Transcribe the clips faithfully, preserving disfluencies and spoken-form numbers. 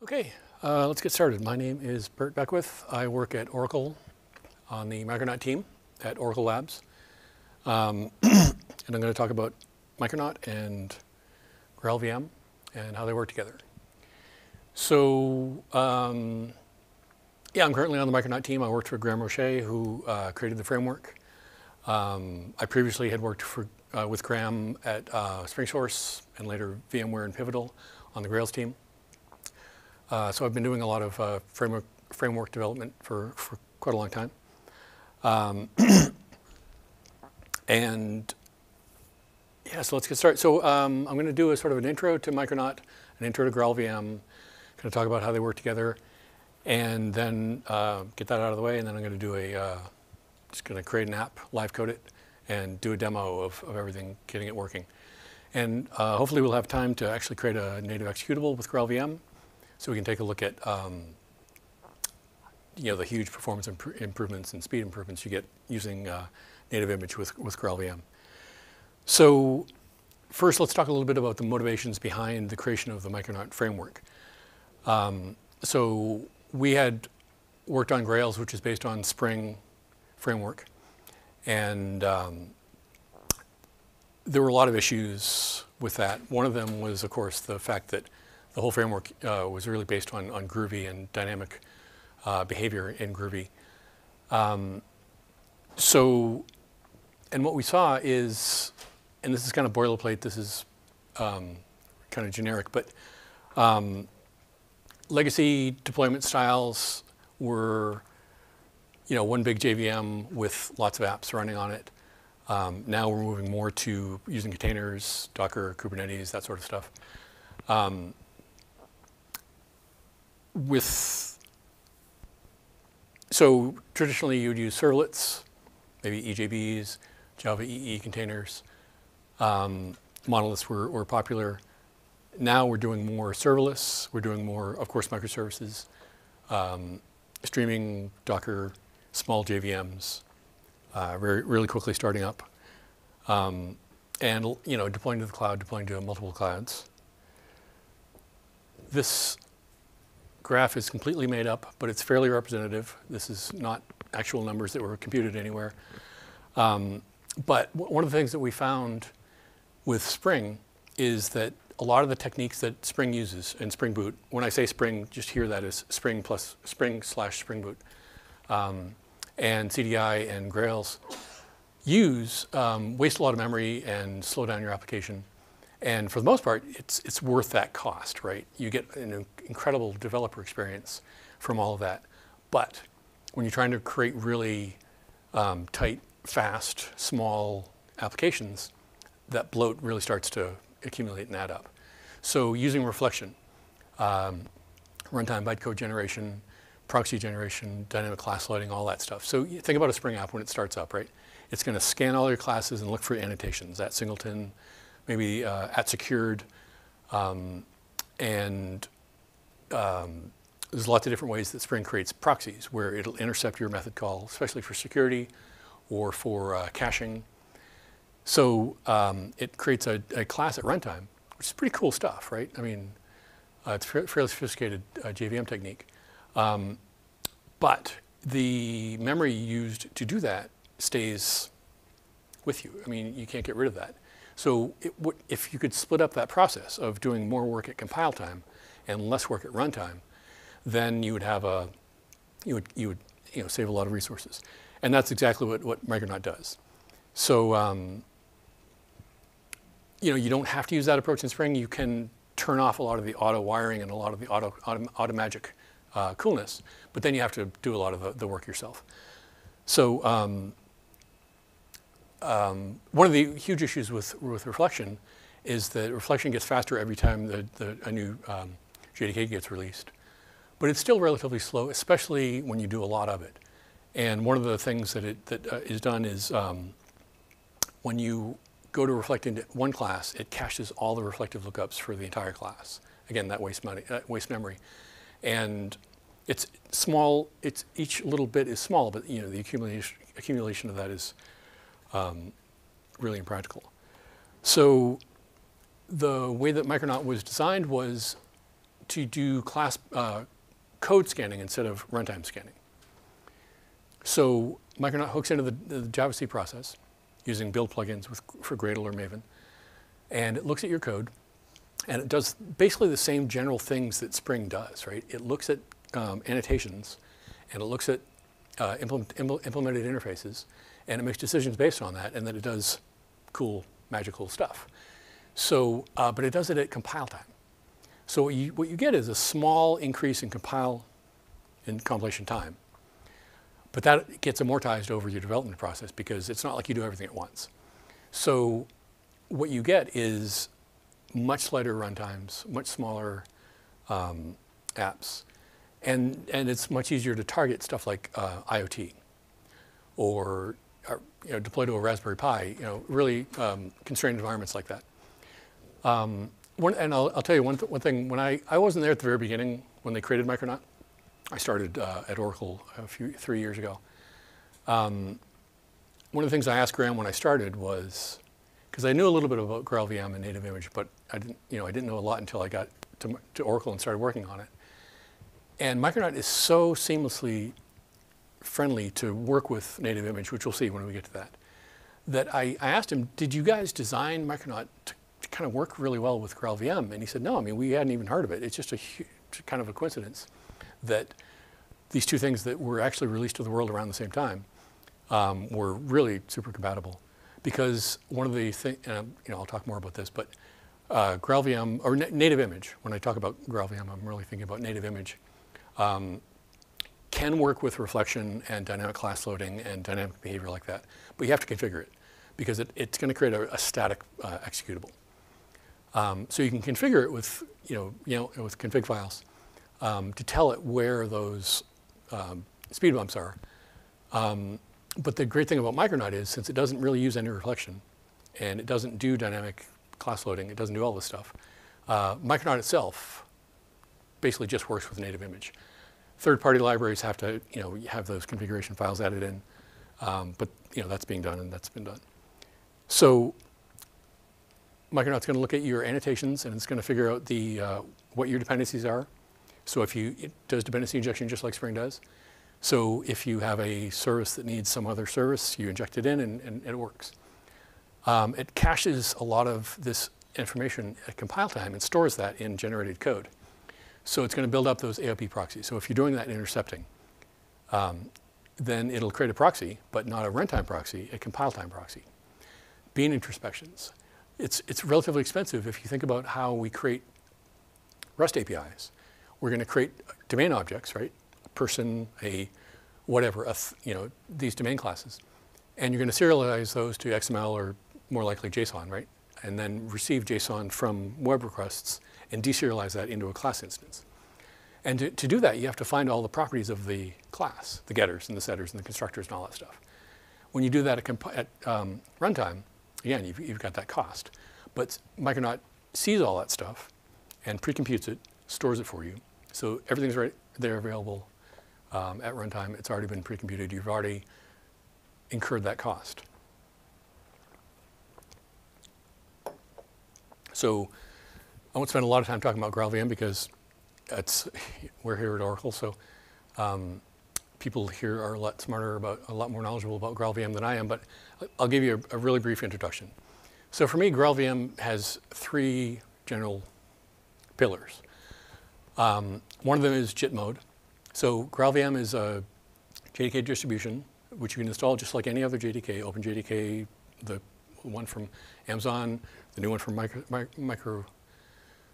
Okay, uh, let's get started. My name is Burt Beckwith. I work at Oracle on the Micronaut team at Oracle Labs. Um, and I'm going to talk about Micronaut and GraalVM and how they work together. So, um, yeah, I'm currently on the Micronaut team. I worked for Graham Rocher, who uh, created the framework. Um, I previously had worked for, uh, with Graham at uh, SpringSource and later VMware and Pivotal on the Grails team. Uh, so I've been doing a lot of uh, framework, framework development for, for quite a long time. Um, and yeah, so let's get started. So um, I'm going to do a sort of an intro to Micronaut, an intro to GraalVM, kind of talk about how they work together, and then uh, get that out of the way. And then I'm going to do a, uh, just going to create an app, live code it, and do a demo of, of everything, getting it working. And uh, hopefully we'll have time to actually create a native executable with GraalVM, so we can take a look at um, you know, the huge performance impr improvements and speed improvements you get using uh, native image with, with GraalVM. So first, let's talk a little bit about the motivations behind the creation of the Micronaut framework. Um, so we had worked on Grails, which is based on Spring framework. And um, there were a lot of issues with that. One of them was, of course, the fact that the whole framework uh, was really based on, on Groovy and dynamic uh, behavior in Groovy. Um, so, and what we saw is, and this is kind of boilerplate, this is um, kind of generic, but um, legacy deployment styles were, you know, one big J V M with lots of apps running on it. Um, now we're moving more to using containers, Docker, Kubernetes, that sort of stuff. Um, With so traditionally you would use servlets, maybe E J Bs, Java E E containers. Um, monoliths were, were popular. Now we're doing more serverless. We're doing more, of course, microservices, um, streaming, Docker, small J V Ms, uh, very really quickly starting up, um, and you know deploying to the cloud, deploying to multiple clouds. This graph is completely made up, but it's fairly representative. This is not actual numbers that were computed anywhere. Um, but one of the things that we found with Spring is that a lot of the techniques that Spring uses and Spring Boot, when I say Spring, just hear that as Spring plus Spring slash Spring Boot, um, and C D I and Grails use, um, waste a lot of memory and slow down your application. And for the most part, it's, it's worth that cost, right? You get an incredible developer experience from all of that. But when you're trying to create really um, tight, fast, small applications, that bloat really starts to accumulate and add up. So using reflection, um, runtime bytecode generation, proxy generation, dynamic class loading, all that stuff. So you think about a Spring app when it starts up, right? It's going to scan all your classes and look for annotations, that singleton, maybe uh, at secured, um, and um, there's lots of different ways that Spring creates proxies where it'll intercept your method call, especially for security or for uh, caching. So um, it creates a, a class at runtime, which is pretty cool stuff, right? I mean, uh, it's a fairly sophisticated uh, J V M technique. Um, but the memory used to do that stays with you. I mean, you can't get rid of that. So it w if you could split up that process of doing more work at compile time and less work at runtime, then you would have a you would you would you know save a lot of resources, and that's exactly what what Micronaut does. So um, you know you don't have to use that approach in Spring. You can turn off a lot of the auto wiring and a lot of the auto auto, auto magic uh, coolness, but then you have to do a lot of the, the work yourself. So. Um, Um, one of the huge issues with, with reflection is that reflection gets faster every time the, the, a new um, J D K gets released. But it's still relatively slow, especially when you do a lot of it. And one of the things that, it, that uh, is done is um, when you go to reflect into one class, it caches all the reflective lookups for the entire class. Again, that wastes money, uh, waste memory. And it's small, it's, each little bit is small, but you know, the accumulation, accumulation of that is Um, really impractical. So the way that Micronaut was designed was to do class uh, code scanning instead of runtime scanning. So Micronaut hooks into the, the Java C process using build plugins with, for Gradle or Maven, and it looks at your code, and it does basically the same general things that Spring does, right? It looks at um, annotations, and it looks at uh, implement, impl implemented interfaces, and it makes decisions based on that, and then it does cool, magical stuff. So, uh, but it does it at compile time. So what you, what you get is a small increase in compile and compilation time, but that gets amortized over your development process because it's not like you do everything at once. So what you get is much lighter runtimes, much smaller um, apps, and, and it's much easier to target stuff like uh, IoT or, or you know, deploy to a Raspberry Pi, you know, really um, constrained environments like that. Um, one, and I'll, I'll tell you one, th one thing, when I, I wasn't there at the very beginning when they created Micronaut. I started uh, at Oracle a few, three years ago. Um, one of the things I asked Graham when I started was, because I knew a little bit about GraalVM and native image, but I didn't, you know, I didn't know a lot until I got to, to Oracle and started working on it. And Micronaut is so seamlessly friendly to work with native image, which we'll see when we get to that, that I, I asked him, did you guys design Micronaut to, to kind of work really well with GraalVM? And he said, no, I mean, we hadn't even heard of it. It's just a huge, kind of a coincidence that these two things that were actually released to the world around the same time um, were really super compatible. Because one of the things, and you know, I'll talk more about this, but uh, GraalVM, or na native image, when I talk about GraalVM, I'm really thinking about native image, um, can work with reflection and dynamic class loading and dynamic behavior like that. But you have to configure it because it, it's going to create a, a static uh, executable. Um, so you can configure it with, you know, you know, with config files. Um, to tell it where those um, speed bumps are. Um, but the great thing about Micronaut is, since it doesn't really use any reflection, and it doesn't do dynamic class loading, it doesn't do all this stuff, uh, Micronaut itself basically just works with native image. Third-party libraries have to, you know, have those configuration files added in, um, but you know, that's being done and that's been done. So Micronaut's going to look at your annotations and it's going to figure out the uh, what your dependencies are. So if you, it does dependency injection just like Spring does. So if you have a service that needs some other service, you inject it in and, and it works. Um, it caches a lot of this information at compile time and stores that in generated code. So it's going to build up those A O P proxies. So if you're doing that intercepting, um, then it'll create a proxy, but not a runtime proxy, a compile time proxy. Bean introspections. It's, it's relatively expensive if you think about how we create REST A P Is. We're going to create domain objects, right? A person, a whatever, a th you know, these domain classes. And you're going to serialize those to X M L or more likely JSON, right? And then receive JSON from web requests and deserialize that into a class instance. And to, to do that, you have to find all the properties of the class, the getters and the setters and the constructors and all that stuff. When you do that at, at um, runtime, again, you've, you've got that cost. But Micronaut sees all that stuff and pre-computes it, stores it for you. So everything's right there available um, at runtime. It's already been pre-computed. You've already incurred that cost. So I won't spend a lot of time talking about GraalVM because it's, we're here at Oracle. So um, people here are a lot smarter, about, a lot more knowledgeable about GraalVM than I am. But I'll give you a, a really brief introduction. So for me, GraalVM has three general pillars. Um, one of them is J I T mode. So GraalVM is a J D K distribution, which you can install just like any other J D K, OpenJDK, the one from Amazon, the new one from micro, micro,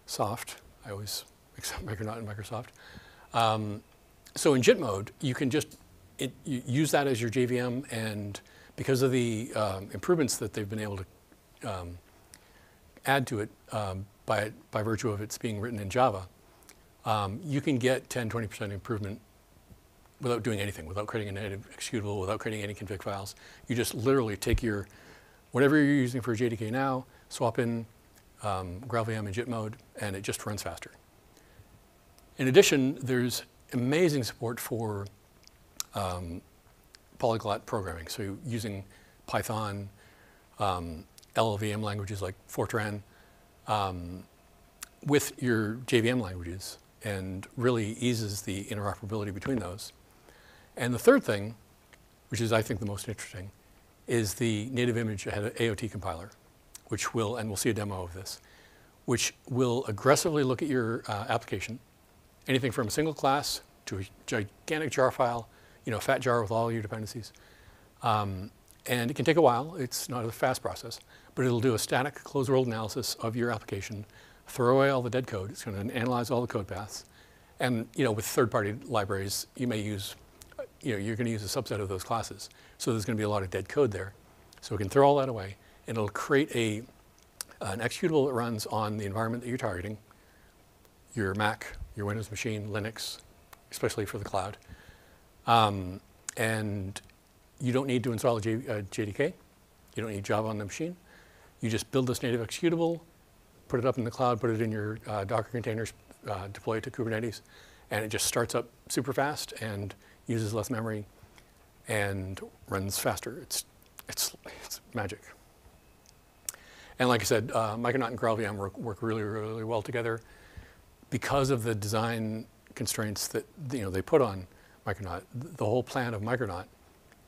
Microsoft. I always mix up Micronaut and Microsoft. Um, so in J I T mode, you can just it, you use that as your J V M, and because of the um, improvements that they've been able to um, add to it um, by, by virtue of its being written in Java, Um, you can get ten, twenty percent improvement without doing anything, without creating a native executable, without creating any config files. You just literally take your, whatever you're using for J D K now, swap in um, GraalVM in J I T mode, and it just runs faster. In addition, there's amazing support for um, polyglot programming. So using Python, um, L L V M languages like Fortran, um, with your J V M languages. and really eases the interoperability between those. And the third thing, which is I think the most interesting, is the native image I O T compiler, which will, and we'll see a demo of this, which will aggressively look at your uh, application, anything from a single class to a gigantic jar file, you know, fat jar with all your dependencies. Um, and it can take a while. It's not a fast process, but it'll do a static closed world analysis of your application, throw away all the dead code. It's going to analyze all the code paths. And, you know, with third-party libraries, you may use, you know, you're going to use a subset of those classes. So there's going to be a lot of dead code there. So we can throw all that away, and it'll create a, an executable that runs on the environment that you're targeting, your Mac, your Windows machine, Linux, especially for the cloud. Um, and you don't need to install a J, uh, J D K. You don't need Java on the machine. You just build this native executable, put it up in the cloud, put it in your uh, Docker containers, uh, deploy it to Kubernetes, and it just starts up super fast and uses less memory and runs faster. It's, it's, it's magic. And like I said, uh, Micronaut and GraalVM work, work really, really well together because of the design constraints that you know they put on Micronaut. The whole plan of Micronaut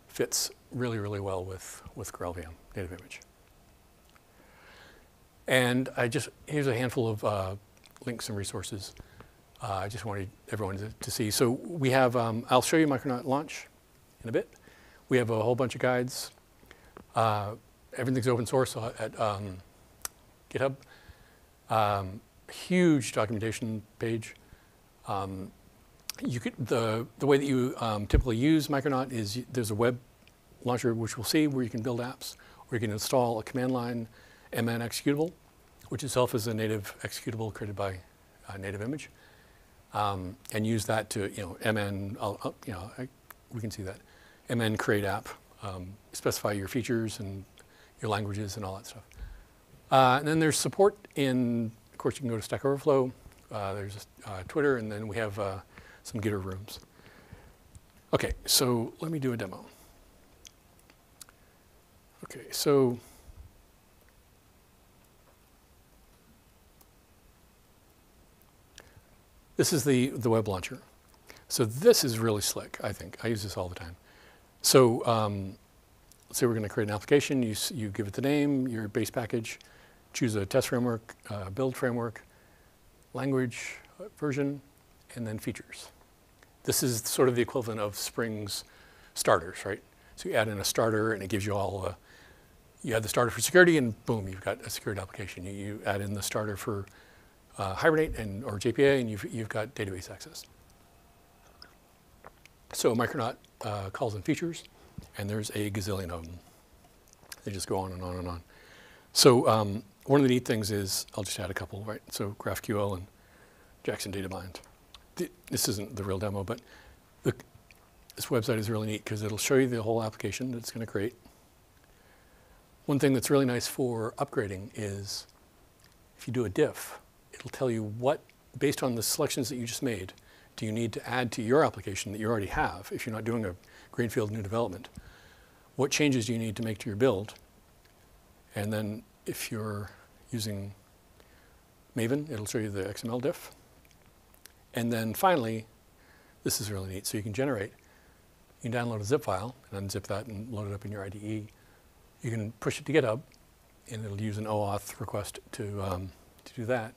fits really, really well with, with GraalVM native image. And I just, here's a handful of uh, links and resources uh, I just wanted everyone to, to see. So we have, um, I'll show you Micronaut launch in a bit. We have a whole bunch of guides. Uh, everything's open source at um, GitHub. Um, huge documentation page. Um, you could, the, the way that you um, typically use Micronaut is there's a web launcher, which we'll see, where you can build apps, where you can install a command line M N executable, which itself is a native executable created by uh, native image, um, and use that to, you know, M N, I'll, I'll, you know, I, we can see that. M N create app, um, specify your features and your languages and all that stuff. Uh, and then there's support in, of course, you can go to Stack Overflow, uh, there's uh, Twitter, and then we have uh, some Gitter rooms. Okay, so let me do a demo. Okay, so. This is the, the web launcher. So this is really slick, I think. I use this all the time. So um, let's say we're going to create an application. You, you give it the name, your base package, choose a test framework, uh, build framework, language, uh, version, and then features. This is sort of the equivalent of Spring's starters, right? So you add in a starter, and it gives you all the, you add the starter for security, and boom, you've got a secured application. You, you add in the starter for Uh, Hibernate and or J P A, and you've, you've got database access. So Micronaut uh, calls in features, and there's a gazillion of them. They just go on and on and on. So um, one of the neat things is, I'll just add a couple, right? So GraphQL and Jackson Data Bind. The, this isn't the real demo, but the, this website is really neat because it'll show you the whole application that it's going to create. One thing that's really nice for upgrading is if you do a diff, it'll tell you what, based on the selections that you just made, do you need to add to your application that you already have if you're not doing a greenfield new development. What changes do you need to make to your build? And then if you're using Maven, it'll show you the X M L diff. And then finally, this is really neat. So you can generate, you can download a zip file and unzip that and load it up in your I D E. You can push it to GitHub, and it'll use an OAuth request to, um, to do that.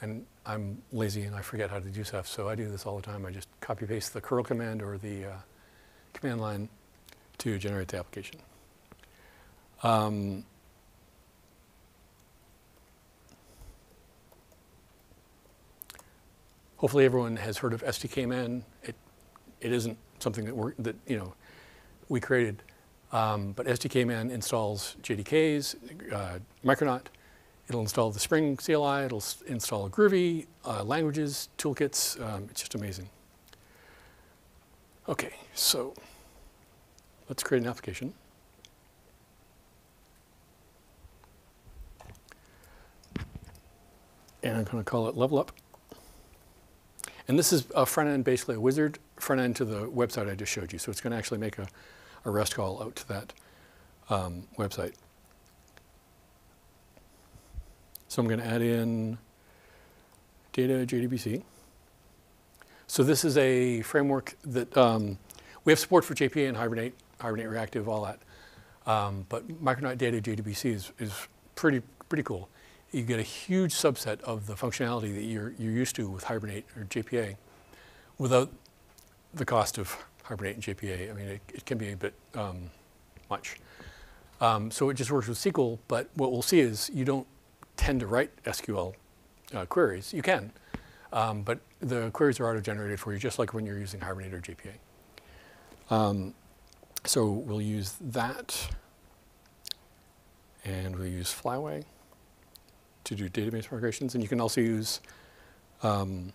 And I'm lazy and I forget how to do stuff, so I do this all the time. I just copy paste the curl command or the uh, command line to generate the application. Um, hopefully everyone has heard of SDKman. It, it isn't something that, we're, that you know, we created, um, but SDKman installs J D Ks, uh, Micronaut. It'll install the Spring C L I, it'll install Groovy, uh, languages, toolkits. Um, it's just amazing. Okay, so let's create an application. And I'm going to call it Level Up. And this is a front end, basically a wizard front end to the website I just showed you. So it's going to actually make a, a REST call out to that um, website. So I'm going to add in data J D B C. So this is a framework that um, we have support for J P A and Hibernate, Hibernate Reactive, all that. Um, but Micronaut Data J D B C is, is pretty pretty cool. You get a huge subset of the functionality that you're, you're used to with Hibernate or J P A without the cost of Hibernate and J P A. I mean, it, it can be a bit um, much. Um, so it just works with S Q L, but what we'll see is you don't tend to write S Q L uh, queries. You can, um, but the queries are auto-generated for you, just like when you're using Hibernate or J P A. Um, so we'll use that, and we'll use Flyway to do database migrations, and you can also use um,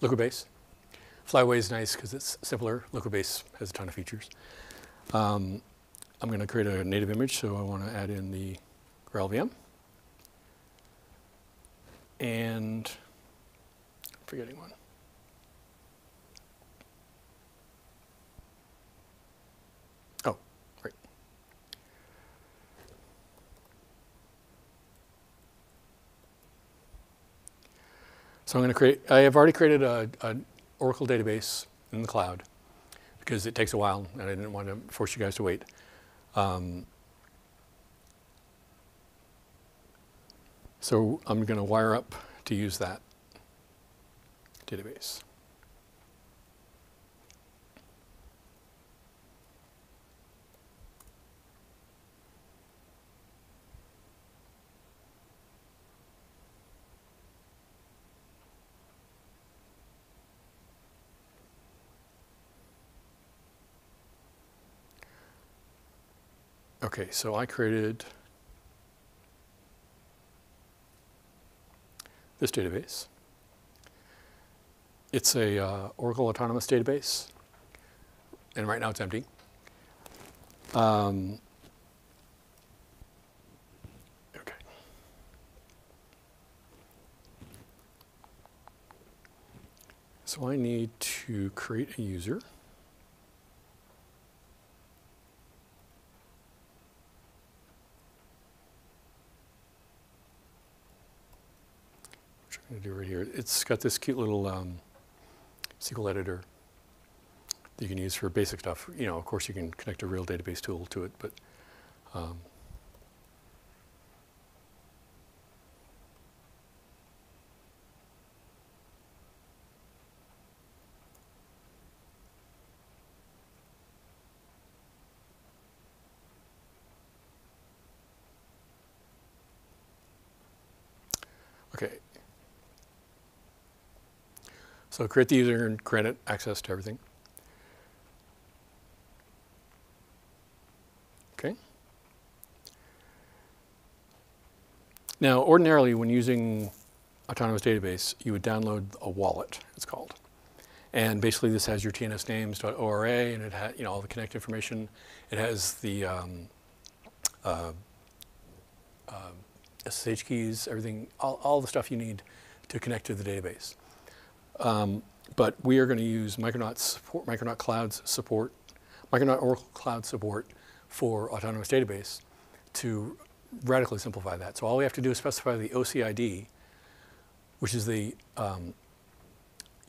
Liquibase. Flyway is nice because it's simpler. Liquibase has a ton of features. Um, I'm going to create a native image, so I want to add in the GraalVM. And I'm forgetting one. Oh, right. So I'm going to create, I have already created a, an Oracle database in the cloud, because it takes a while, and I didn't want to force you guys to wait. Um, so I'm going to wire up to use that database. Okay, so I created this database. It's a uh, Oracle Autonomous Database, and right now it's empty. Um, okay. So I need to create a user. Do right here. It's got this cute little um, S Q L editor that you can use for basic stuff. You know, of course, you can connect a real database tool to it, but um, okay. So create the user and grant it access to everything. Okay. Now, ordinarily, when using Autonomous Database, you would download a wallet, it's called. And basically, this has your T N S names, .ora, and it has, you know, all the connect information. It has the um, uh, uh, S S H keys, everything, all, all the stuff you need to connect to the database. Um, but we are going to use Micronaut support, Micronaut Cloud's support, Micronaut Oracle Cloud support for Autonomous Database to radically simplify that. So all we have to do is specify the O C I D, which is the um,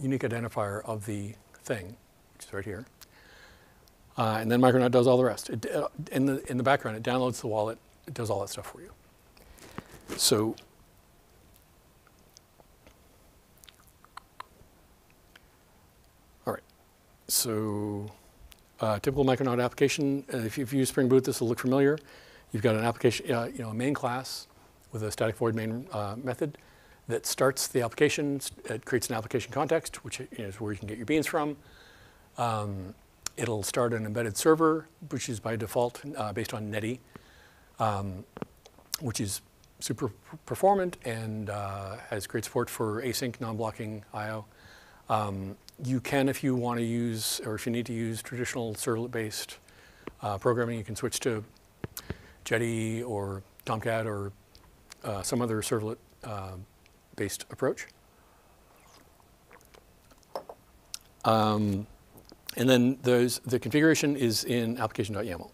unique identifier of the thing, which is right here. Uh, and then Micronaut does all the rest. It, uh, in the in the background, it downloads the wallet, it does all that stuff for you. So. So uh, typical Micronaut application, uh, if you've used Spring Boot, this will look familiar. You've got an application, uh, you know, a main class with a static void main uh, method that starts the application. It creates an application context, which is where you can get your beans from. Um, it'll start an embedded server, which is by default uh, based on Netty, um, which is super performant and uh, has great support for async, non-blocking I O. Um, You can, if you want to use, or if you need to use traditional servlet-based uh, programming, you can switch to Jetty or Tomcat or uh, some other servlet-based uh, approach. Um, and then those, the configuration is in application.yaml.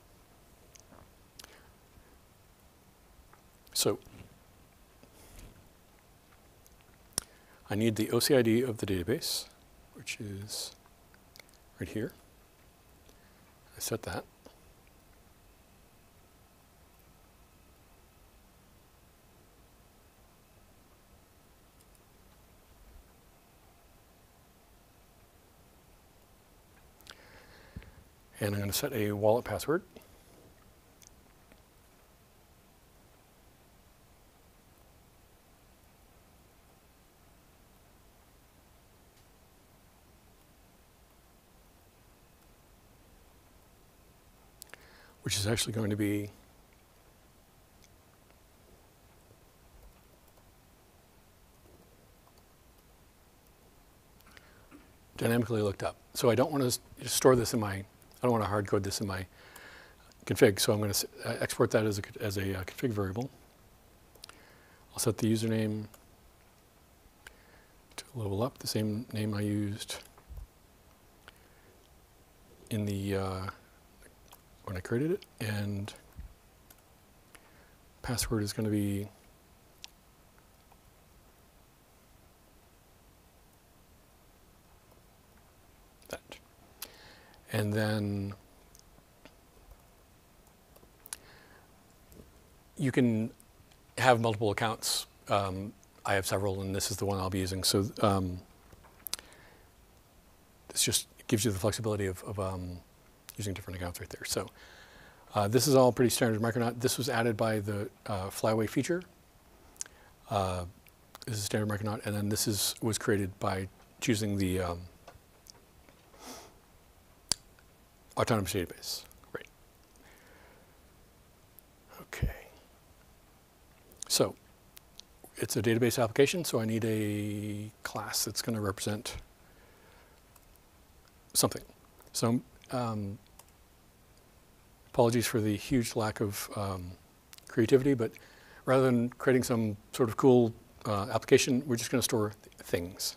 So I need the O C I D of the database, which is right here. I set that. And I'm going to set a wallet password. Which is actually going to be dynamically looked up. So I don't want to store this in my I don't want to hard code this in my config, so I'm going to export that as a, as a uh, config variable. I'll set the username to level up, the same name I used in the uh, when I created it, and password is going to be that. And then you can have multiple accounts. Um, I have several, and this is the one I'll be using. So um, this just gives you the flexibility of, of um, using different accounts right there. So uh, this is all pretty standard Micronaut. This was added by the uh, Flyway feature. Uh, this is standard Micronaut, and then this is was created by choosing the um, autonomous database, right. Okay. So it's a database application, so I need a class that's going to represent something. So um, apologies for the huge lack of um, creativity, but rather than creating some sort of cool uh, application, we're just going to store th things.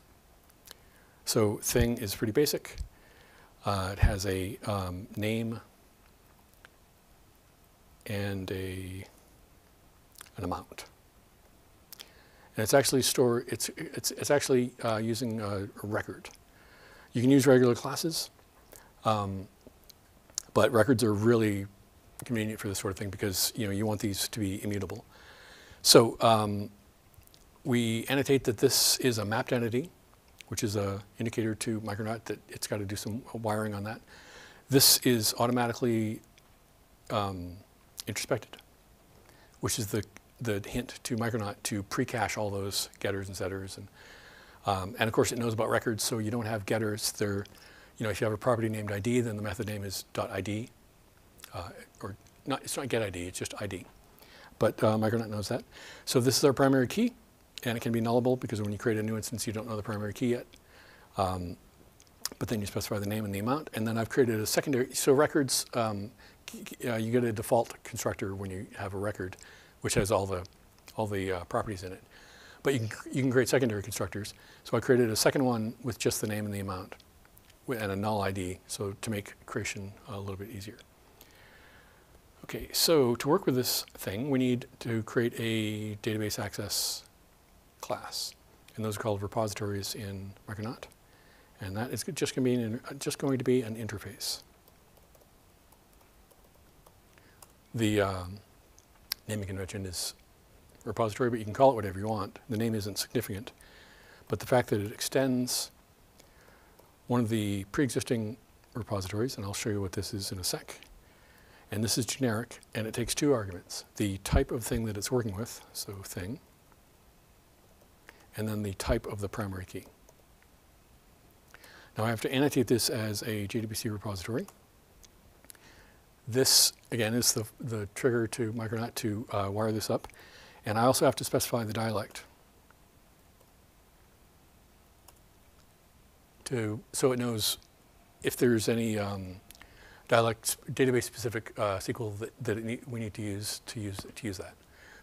So thing is pretty basic. Uh, it has a um, name and a an amount, and it's actually store. It's it's it's actually uh, using a record. You can use regular classes, um, but records are really convenient for this sort of thing because you know you want these to be immutable. So um, we annotate that this is a mapped entity, which is an indicator to Micronaut that it's got to do some wiring on that. This is automatically um, introspected, which is the, the hint to Micronaut to pre-cache all those getters and setters. And, um, and of course, it knows about records, so you don't have getters. They're, you know, if you have a property named I D, then the method name is .id. Uh, or not, it's not get I D, it's just I D. But uh, Micronaut knows that. So this is our primary key. And it can be nullable because when you create a new instance, you don't know the primary key yet. Um, but then you specify the name and the amount. And then I've created a secondary. So records, um, uh, you get a default constructor when you have a record, which has all the all the uh, properties in it. But you can, you can create secondary constructors. So I created a second one with just the name and the amount and a null I D, so to make creation a little bit easier. OK, so to work with this thing, we need to create a database access class, and those are called repositories in Micronaut, and that is just going to be an, just going to be an interface. The um, naming convention is repository, but you can call it whatever you want. The name isn't significant, but the fact that it extends one of the pre-existing repositories, and I'll show you what this is in a sec. And this is generic, and it takes two arguments: the type of thing that it's working with, so thing, and then the type of the primary key. Now I have to annotate this as a J D B C repository. This, again, is the, the trigger to Micronaut to uh, wire this up. And I also have to specify the dialect to, so it knows if there's any um, dialect database-specific uh, S Q L that, that it need, we need to use to use to use that.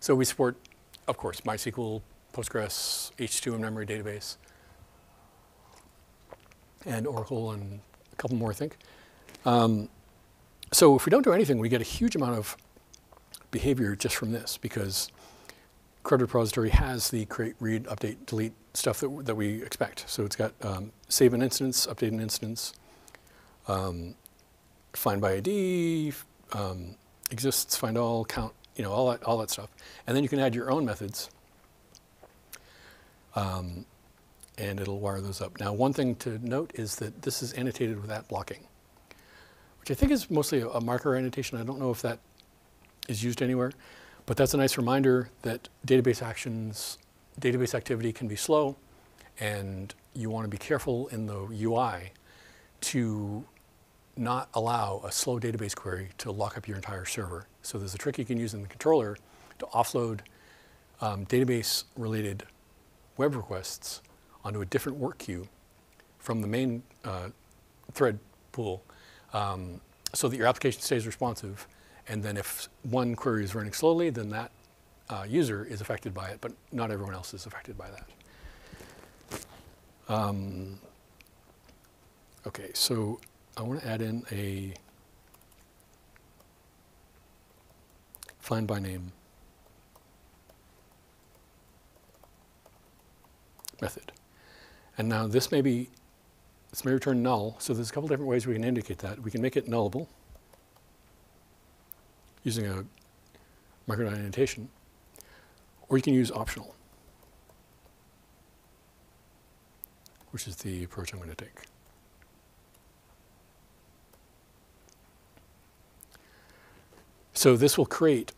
So we support, of course, MySQL, Postgres, H two in-memory database, and Oracle, and a couple more, I think. Um, so if we don't do anything, we get a huge amount of behavior just from this, because Card repository has the create, read, update, delete stuff that, that we expect. So it's got um, save an instance, update an instance, um, find by I D, um, exists, find all, count, you know, all that, all that stuff. And then you can add your own methods, um, and it'll wire those up. Now, one thing to note is that this is annotated without blocking, which I think is mostly a, a marker annotation. I don't know if that is used anywhere. But that's a nice reminder that database actions, database activity can be slow, and you want to be careful in the U I to not allow a slow database query to lock up your entire server. So there's a trick you can use in the controller to offload um, database-related web requests onto a different work queue from the main uh, thread pool, um, so that your application stays responsive. And then if one query is running slowly, then that uh, user is affected by it, but not everyone else is affected by that. Um, okay, so I want to add in a find by name method. And now this may be, this may return null. So there's a couple different ways we can indicate that. We can make it nullable using a Micronaut annotation, or you can use optional, which is the approach I'm going to take. So this will create,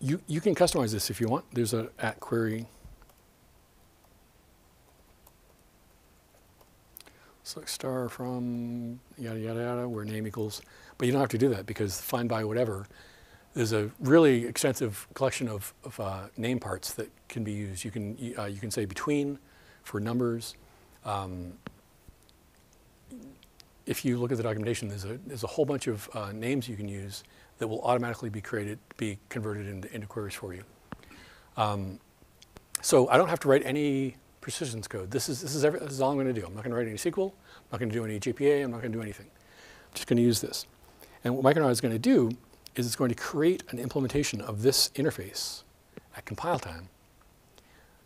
you, you can customize this if you want. There's an at query. Select star from yada, yada, yada, where name equals. But you don't have to do that, because find by whatever, there's a really extensive collection of, of uh, name parts that can be used. You can, uh, you can say between for numbers. Um, if you look at the documentation, there's a, there's a whole bunch of uh, names you can use that will automatically be created, be converted into, into queries for you. Um, so I don't have to write any persistence code. This is, this is, every, this is all I'm going to do. I'm not going to write any S Q L. I'm not going to do any J P A. I'm not going to do anything. I'm just going to use this. And what Micronaut is going to do is it's going to create an implementation of this interface at compile time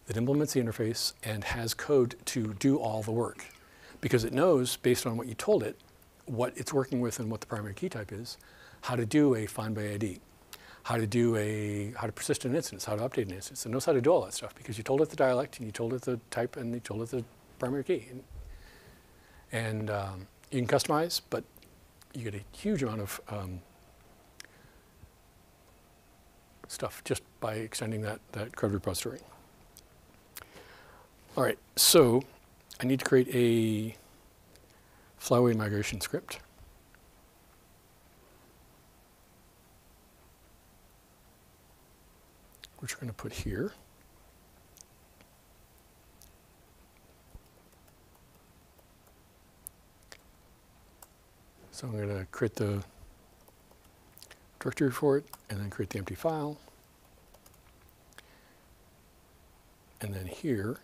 that implements the interface and has code to do all the work, because it knows, based on what you told it, what it's working with and what the primary key type is, how to do a find by I D, how to do a, how to persist an instance, how to update an instance. It knows how to do all that stuff, because you told it the dialect, and you told it the type, and you told it the primary key. And, and um, you can customize, but you get a huge amount of um, stuff just by extending that, that code repository. All right, so I need to create a Flyway migration script. Which we're going to put here. So I'm going to create the directory for it, and then create the empty file. And then here,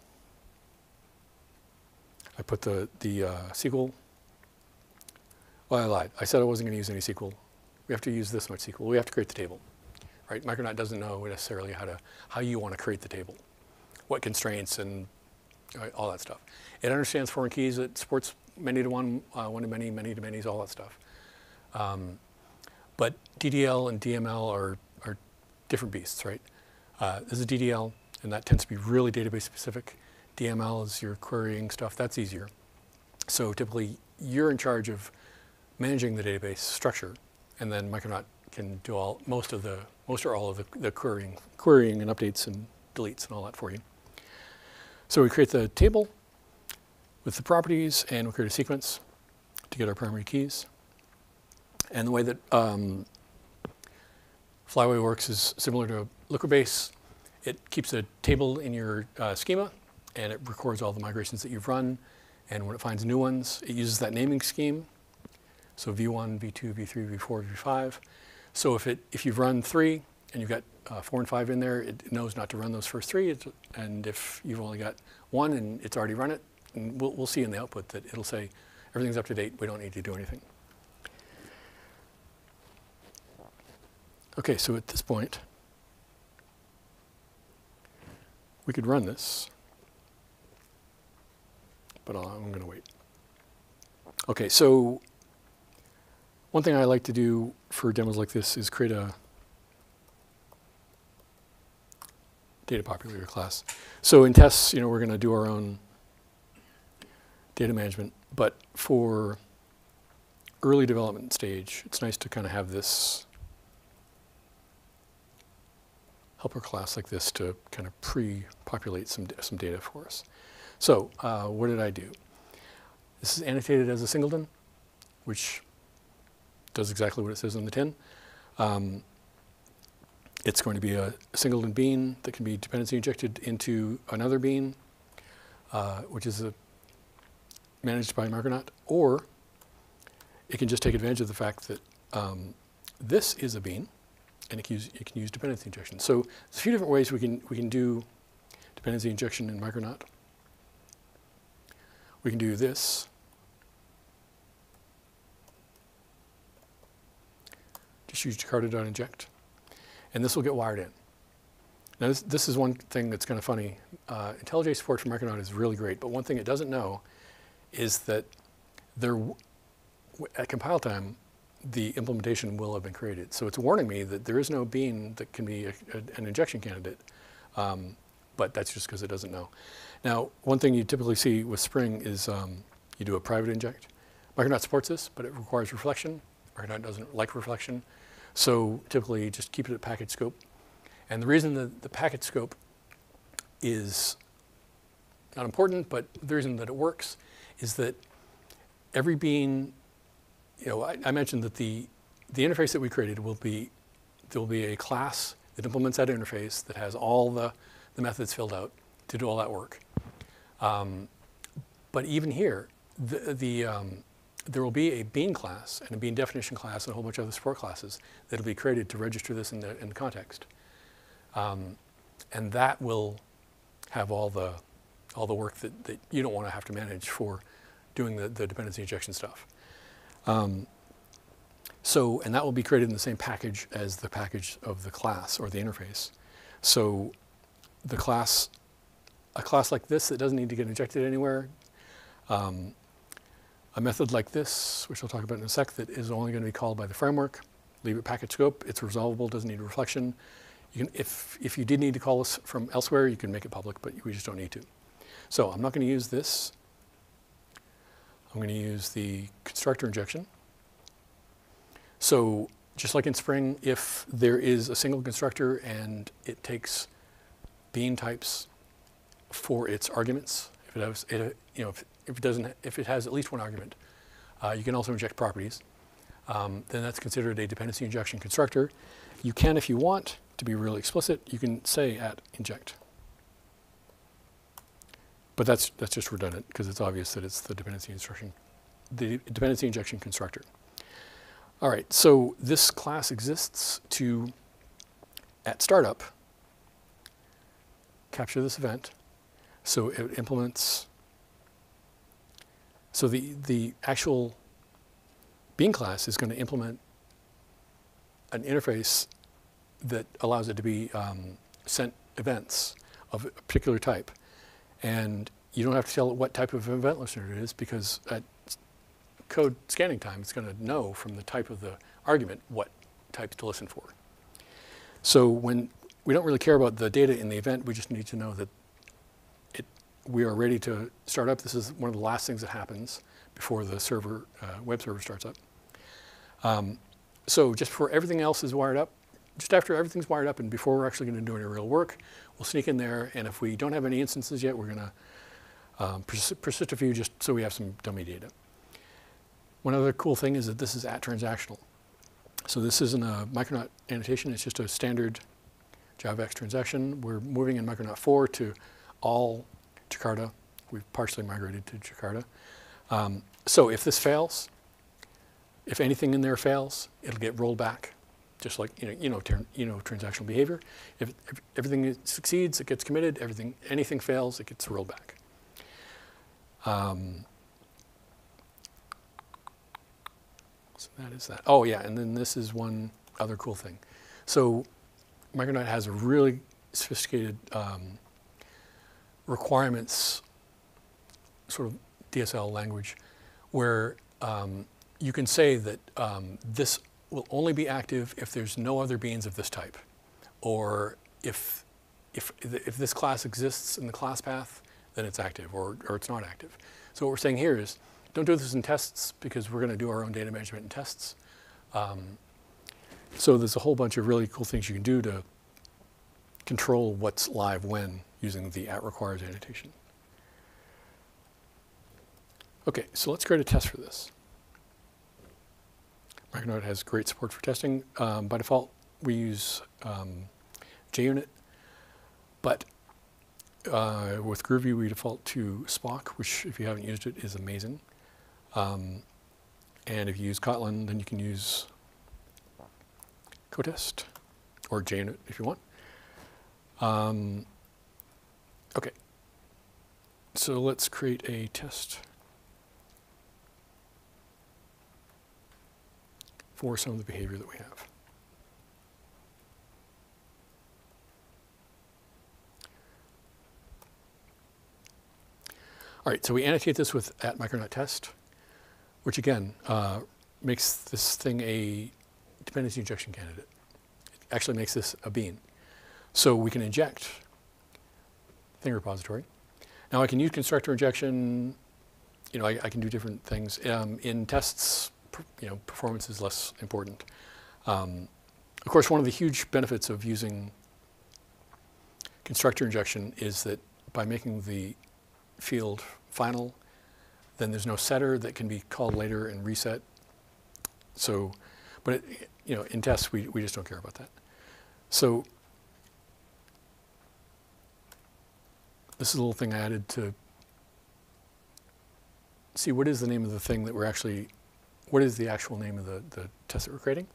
I put the, the uh, S Q L. Well, I lied. I said I wasn't going to use any S Q L. We have to use this much S Q L. We have to create the table. Right? Micronaut doesn't know necessarily how to how you want to create the table, what constraints and all that stuff. It understands foreign keys. It supports many to one, uh, one to many, many to many's, all that stuff. Um, but D D L and D M L are are different beasts, right? Uh, this is D D L, and that tends to be really database specific. D M L is your querying stuff. That's easier. So typically, you're in charge of managing the database structure, and then Micronaut can do all most of the most or all of the, the querying, querying and updates and deletes and all that for you. So we create the table with the properties, and we create a sequence to get our primary keys. And the way that um, Flyway works is similar to Liquibase. It keeps a table in your uh, schema, and it records all the migrations that you've run. And when it finds new ones, it uses that naming scheme. So V one, V two, V three, V four, V five. So if, it, if you've run three and you've got uh, four and five in there, it knows not to run those first three. It's, and if you've only got one and it's already run it, and we'll, we'll see in the output that it'll say, everything's up to date. We don't need to do anything. OK, so at this point, we could run this, but I'll, I'm going to wait. Okay, so one thing I like to do for demos like this is create a data populator class. So in tests, you know, we're going to do our own data management, but for early development stage, it's nice to kind of have this helper class like this to kind of pre-populate some some data for us. So uh, what did I do? This is annotated as a singleton, which does exactly what it says on the tin. Um, it's going to be a singleton bean that can be dependency injected into another bean, uh, which is a, managed by Micronaut, or it can just take advantage of the fact that um, this is a bean, and it can, use, it can use dependency injection. So there's a few different ways we can we can do dependency injection in Micronaut. We can do this. Just use Jakarta.inject. And this will get wired in. Now this, this is one thing that's kind of funny. Uh, IntelliJ support for Micronaut is really great, but one thing it doesn't know is that there, w at compile time, the implementation will have been created. So it's warning me that there is no bean that can be a, a, an injection candidate, um, but that's just because it doesn't know. Now, one thing you typically see with Spring is um, you do a private inject. Micronaut supports this, but it requires reflection. Micronaut doesn't like reflection. So typically, just keep it at package scope. And the reason that the package scope is not important, but the reason that it works is that every bean, you know, I, I mentioned that the, the interface that we created will be, there will be a class that implements that interface that has all the, the methods filled out to do all that work. Um, but even here, the, the, um, there will be a bean class and a bean definition class and a whole bunch of other support classes that will be created to register this in the, in the context. Um, and that will have all the, all the work that, that you don't want to have to manage for doing the, the dependency injection stuff. Um, so, and that will be created in the same package as the package of the class or the interface. So the class, a class like this that doesn't need to get injected anywhere, um, a method like this, which I'll talk about in a sec, that is only going to be called by the framework, leave it package scope, it's resolvable, doesn't need reflection. You can, if, if you did need to call this from elsewhere, you can make it public, but we just don't need to. So I'm not going to use this. I'm going to use the constructor injection. So just like in Spring, if there is a single constructor and it takes bean types for its arguments, if it has, it, you know, if, if it doesn't, if it has at least one argument, uh, you can also inject properties. Um, then that's considered a dependency injection constructor. You can, if you want to be really explicit, you can say at inject. But that's, that's just redundant because it's obvious that it's the dependency instruction, the dependency injection constructor. All right, so this class exists to, at startup, capture this event. So it implements, so the, the actual bean class is going to implement an interface that allows it to be um, sent events of a particular type. And you don't have to tell it what type of event listener it is because at code scanning time, it's going to know from the type of the argument what types to listen for. So when we don't really care about the data in the event, we just need to know that it, we are ready to start up. This is one of the last things that happens before the server, uh, web server starts up. Um, so just before everything else is wired up, just after everything's wired up and before we're actually going to do any real work, we'll sneak in there, and if we don't have any instances yet, we're going to um, pers persist a few just so we have some dummy data. One other cool thing is that this is at transactional. So this isn't a Micronaut annotation. It's just a standard JavaX transaction. We're moving in Micronaut four to all Jakarta. We've partially migrated to Jakarta. Um, so if this fails, if anything in there fails, it'll get rolled back. Just like you know, you know, you know, transactional behavior. If, if everything succeeds, it gets committed. Everything, anything fails, it gets rolled back. Um, so that is that. Oh yeah, and then this is one other cool thing. So Micronaut has a really sophisticated um, requirements sort of D S L language where um, you can say that um, this will only be active if there's no other beans of this type, or if if if this class exists in the class path, then it's active, or or it's not active. So what we're saying here is, don't do this in tests because we're going to do our own data management in tests. Um, so there's a whole bunch of really cool things you can do to control what's live when using the at requires annotation. Okay, so let's create a test for this. Micronaut has great support for testing. Um, by default, we use um, JUnit, but uh, with Groovy, we default to Spock, which, if you haven't used it, is amazing. Um, and if you use Kotlin, then you can use Cotest or JUnit if you want. Um, okay, so let's create a test for some of the behavior that we have. All right, so we annotate this with at Micronaut test, which again uh, makes this thing a dependency injection candidate. It actually makes this a bean. So we can inject thing repository. Now I can use constructor injection. You know, I, I can do different things um, in tests. You know, performance is less important. Um, of course, one of the huge benefits of using constructor injection is that by making the field final, then there's no setter that can be called later and reset. So, but it, you know, in tests we we just don't care about that. So this is a little thing I added to see what is the name of the thing that we're actually. What is the actual name of the, the test that we're creating,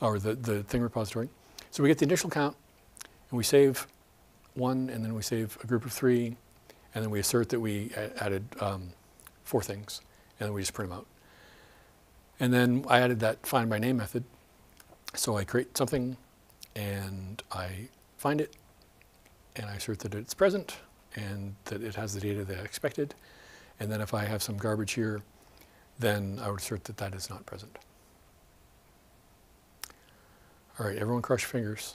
or the, the thing repository? So we get the initial count, and we save one, and then we save a group of three, and then we assert that we added um, four things, and then we just print them out. And then I added that find by name method. So I create something, and I find it, and I assert that it's present, and that it has the data that I expected. And then if I have some garbage here, then I would assert that that is not present. All right, everyone crush your fingers,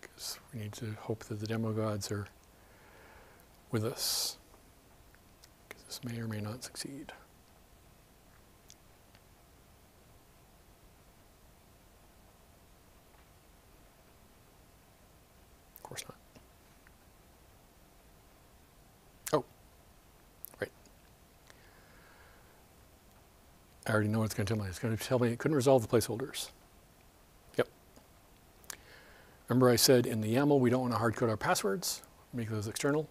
because we need to hope that the demo gods are with us, because this may or may not succeed. Of course not. I already know what it's going to tell me. It's going to tell me it couldn't resolve the placeholders. Yep. Remember I said in the YAML, we don't want to hard code our passwords. Make those external.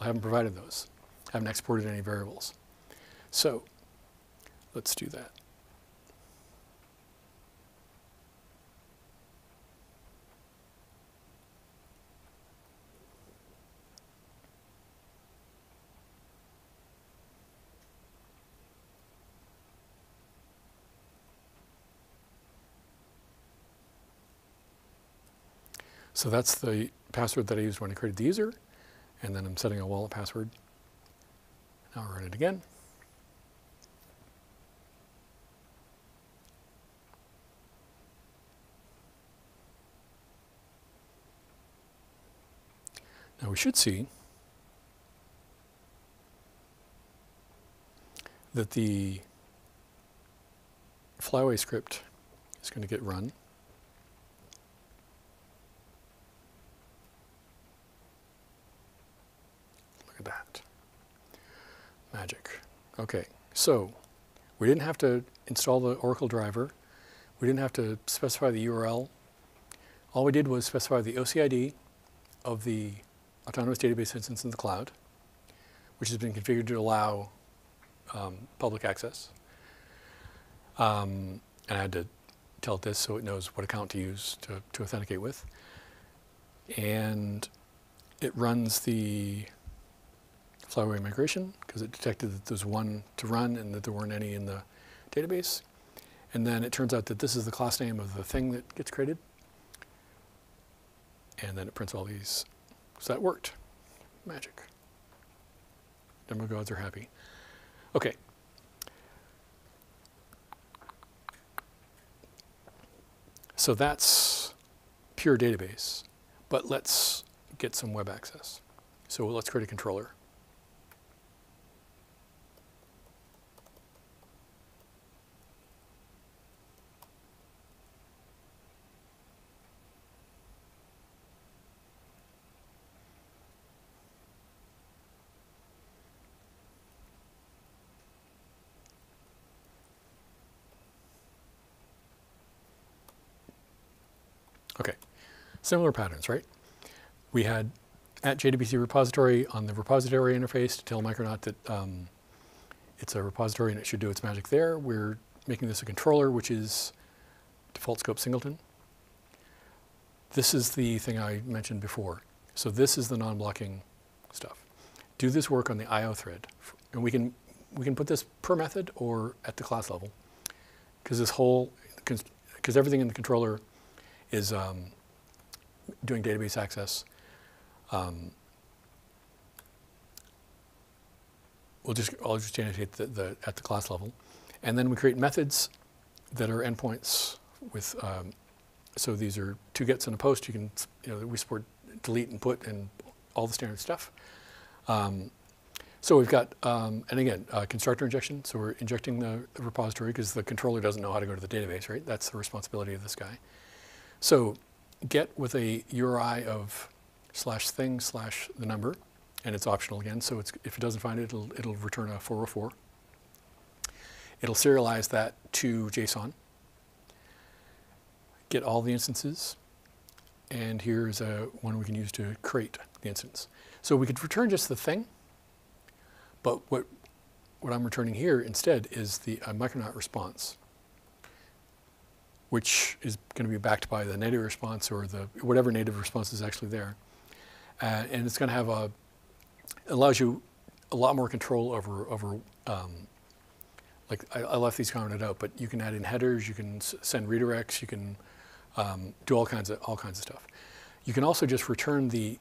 I haven't provided those. I haven't exported any variables. So let's do that. So that's the password that I used when I created the user, and then I'm setting a wallet password. Now I'll run it again. Now we should see that the Flyway script is going to get run. That. Magic. Okay, so we didn't have to install the Oracle driver. We didn't have to specify the U R L. All we did was specify the O C I D of the autonomous database instance in the cloud, which has been configured to allow um, public access. Um, and I had to tell it this so it knows what account to use to, to authenticate with. And it runs the Flyway migration, because it detected that there's one to run and that there weren't any in the database. And then it turns out that this is the class name of the thing that gets created. And then it prints all these. So that worked. Magic. Demo gods are happy. Okay. So that's pure database, but let's get some web access. So let's create a controller. Okay, similar patterns, right? We had at J D B C repository on the repository interface to tell Micronaut that um, it's a repository and it should do its magic there. We're making this a controller, which is default scope singleton. This is the thing I mentioned before. So this is the non-blocking stuff. Do this work on the I O thread. And we can, we can put this per method or at the class level, because this whole, because everything in the controller is um, doing database access. Um, we'll just, I'll just annotate the, the, at the class level. And then we create methods that are endpoints with, um, so these are two gets and a post. You can, you know, we support delete and put and all the standard stuff. Um, so we've got, um, and again, uh, constructor injection. So we're injecting the, the repository because the controller doesn't know how to go to the database, right? That's the responsibility of this guy. So get with a U R I of slash thing slash the number, and it's optional again. So it's, if it doesn't find it, it'll, it'll return a four oh four. It'll serialize that to JSON. Get all the instances. And here's a, one we can use to create the instance. So we could return just the thing. But what, what I'm returning here instead is the uh, Micronaut response, which is going to be backed by the native response or the whatever native response is actually there. Uh, and it's going to have a, allows you a lot more control over, over um, like I, I left these commented out, but you can add in headers, you can s send redirects, you can um, do all kinds of, all kinds of stuff. You can also just return the,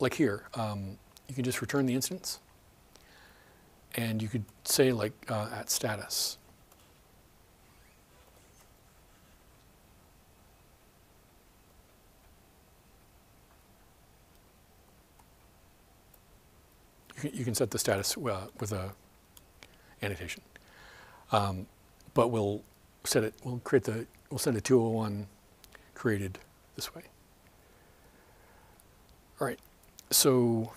like here, um, you can just return the instance. And you could say like uh, at status. You can set the status uh, with a annotation, um, but we'll set it. We'll create the. We'll send a two oh one created this way. All right. So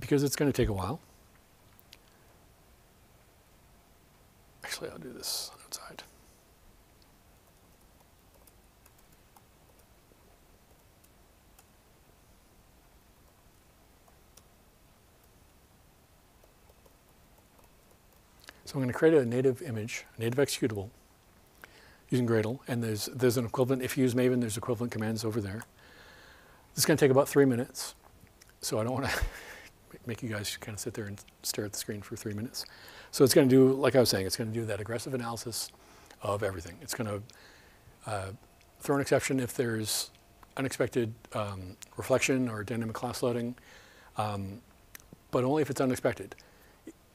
because it's going to take a while. Actually, I'll do this outside. So I'm going to create a native image, native executable, using Gradle. And there's, there's an equivalent. If you use Maven, there's equivalent commands over there. This is going to take about three minutes. So I don't want to make you guys kind of sit there and stare at the screen for three minutes. So it's going to do, like I was saying, it's going to do that aggressive analysis of everything. It's going to uh, throw an exception if there's unexpected um, reflection or dynamic class loading, um, but only if it's unexpected.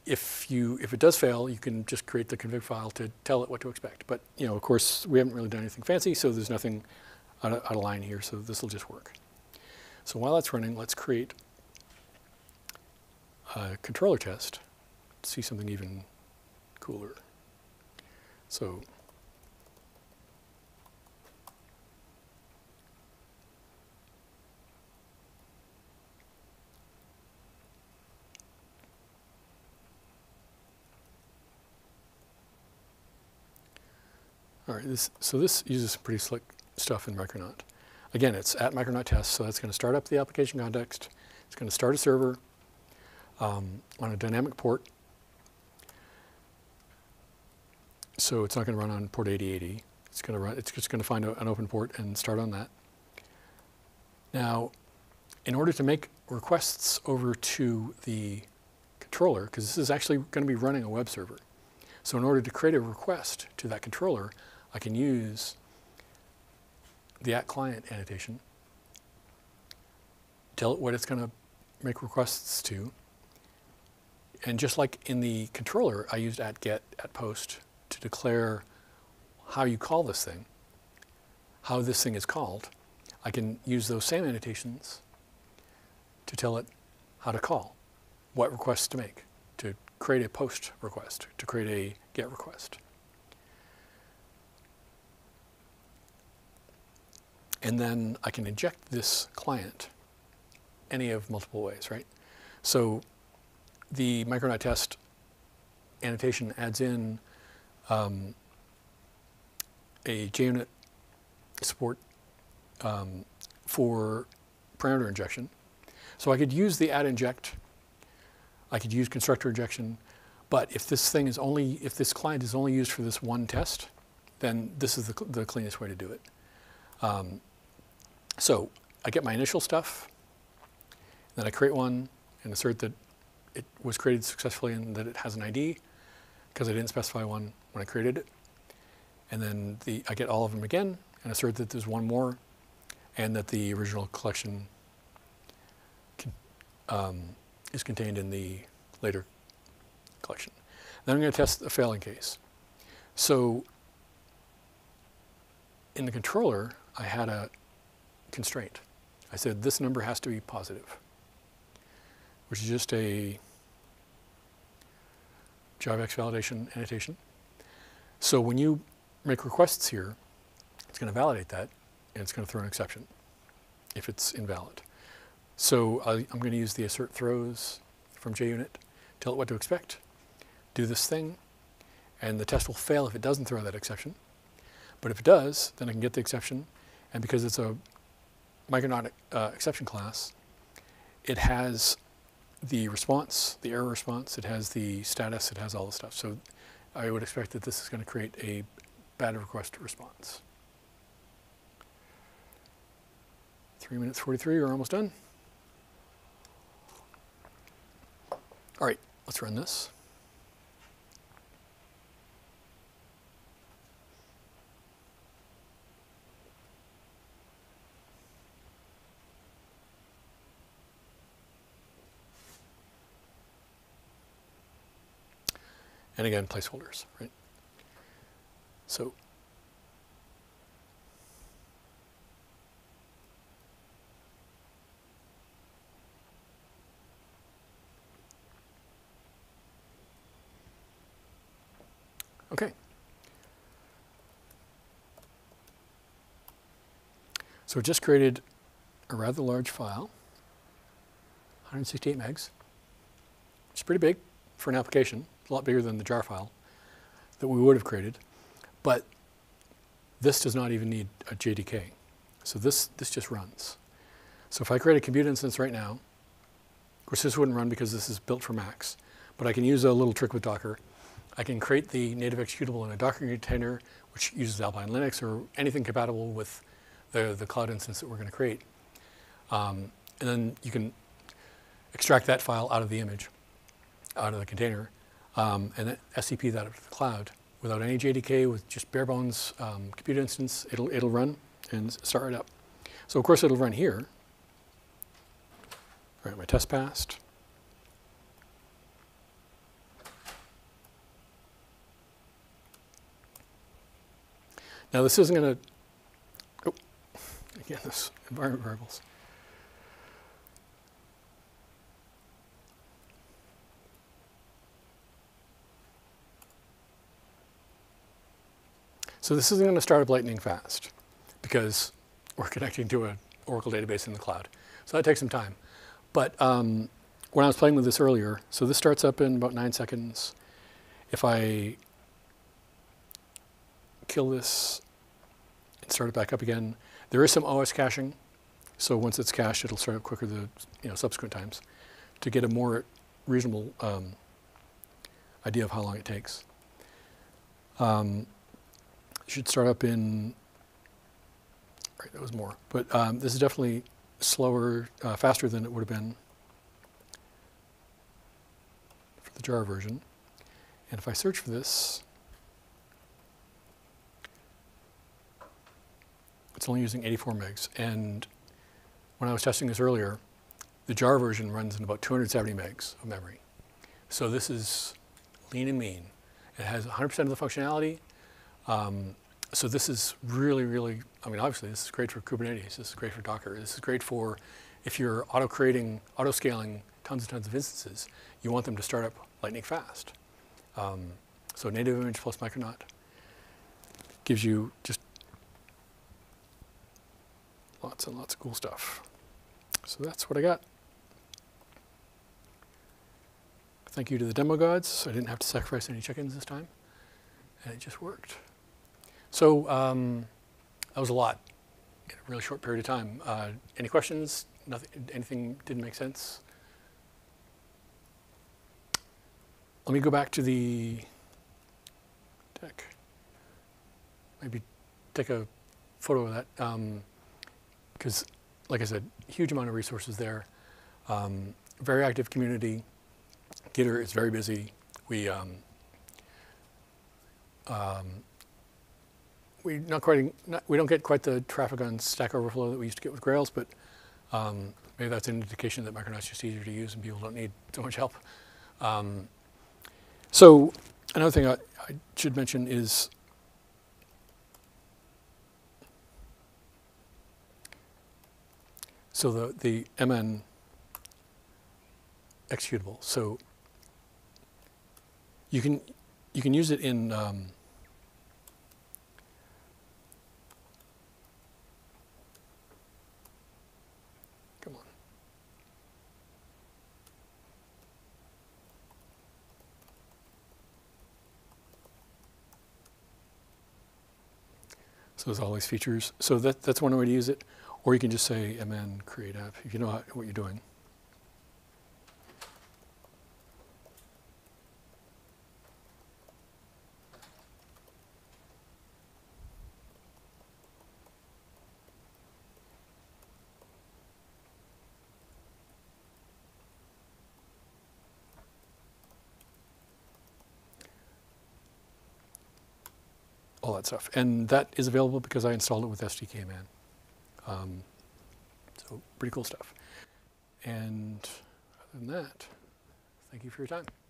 If you if it does fail, you can just create the config file to tell it what to expect. But you know, of course, we haven't really done anything fancy, so there's nothing out of, out of line here. So this will just work. So while that's running, let's create a controller test to see something even cooler. So all right, this, so this uses some pretty slick stuff in Micronaut. Again, it's at Micronaut test, so that's going to start up the application context. It's going to start a server um, on a dynamic port. So it's not going to run on port eighty eighty. It's going to run. It's just going to find a, an open port and start on that. Now, in order to make requests over to the controller, because this is actually going to be running a web server. So in order to create a request to that controller, I can use the at client annotation tell it what it's going to make requests to. And just like in the controller, I used at get, at post to declare how you call this thing, how this thing is called. I can use those same annotations to tell it how to call, what requests to make, to create a post request, to create a get request. And then I can inject this client any of multiple ways, right? So the Micronaut test annotation adds in um, a JUnit support um, for parameter injection. So I could use the add inject, I could use constructor injection, but if this thing is only, if this client is only used for this one test, then this is the, cl the cleanest way to do it. Um, so I get my initial stuff, then I create one and assert that it was created successfully and that it has an I D, because I didn't specify one when I created it. And then the, I get all of them again and assert that there's one more and that the original collection can, um, is contained in the later collection. Then I'm going to test a failing case. So in the controller, I had a constraint. I said this number has to be positive, which is just a JavaX validation annotation. So when you make requests here, it's going to validate that, and it's going to throw an exception if it's invalid. So I, I'm going to use the assert throws from JUnit, tell it what to expect, do this thing, and the test will fail if it doesn't throw that exception. But if it does, then I can get the exception, and because it's a Micronaut uh, exception class, it has the response, the error response, it has the status, it has all the stuff. So I would expect that this is going to create a bad request response. three minutes forty-three, we're almost done. All right, let's run this. And again, placeholders, right? So okay. So it just created a rather large file, one hundred sixty-eight megs, which is pretty big for an application. A lot bigger than the jar file that we would have created, but this does not even need a J D K. So this, this just runs. So if I create a compute instance right now, of course this wouldn't run because this is built for Macs, but I can use a little trick with Docker. I can create the native executable in a Docker container, which uses Alpine Linux or anything compatible with the, the cloud instance that we're going to create. Um, and then you can extract that file out of the image, out of the container, Um, and then S C P that up to the cloud without any J D K, with just bare bones um, compute instance. It'll it'll run and start right up. So of course it'll run here. All right, my test passed. Now this isn't going to. Oh, again, this environment variables. So this isn't going to start up lightning fast because we're connecting to an Oracle database in the cloud. So that takes some time. But um, when I was playing with this earlier, so this starts up in about nine seconds. If I kill this and start it back up again, there is some O S caching. So once it's cached, it'll start up quicker the you know, subsequent times to get a more reasonable um, idea of how long it takes. Um, Should start up in, right, that was more. But um, this is definitely slower, uh, faster than it would have been for the jar version. And if I search for this, it's only using eighty-four megs. And when I was testing this earlier, The jar version runs in about two hundred seventy megs of memory. So this is lean and mean. It has one hundred percent of the functionality. Um, so this is really, really, I mean, obviously, this is great for Kubernetes. This is great for Docker. This is great for if you're auto-creating, auto-scaling tons and tons of instances, you want them to start up lightning fast. Um, so native image plus Micronaut gives you just lots and lots of cool stuff. So that's what I got. Thank you to the demo gods. I didn't have to sacrifice any chickens this time, and it just worked. So um, that was a lot in a really short period of time. Uh, any questions? Nothing, anything didn't make sense? Let me go back to the deck. Maybe take a photo of that, because, um, like I said, huge amount of resources there. Um, very active community. Gitter is very busy. We um, um, we not quite not, we don't get quite the traffic on Stack Overflow that we used to get with Grails, but um, maybe that's an indication that Micronaut's just easier to use and people don't need so much help. Um, So another thing I, I should mention is so the, the M N executable. So you can you can use it in um, So there's all these features. So that, that's one way to use it. Or you can just say M N create app if you know how, what you're doing. All that stuff, and that is available because I installed it with SDKman. Um, so pretty cool stuff. And other than that, thank you for your time.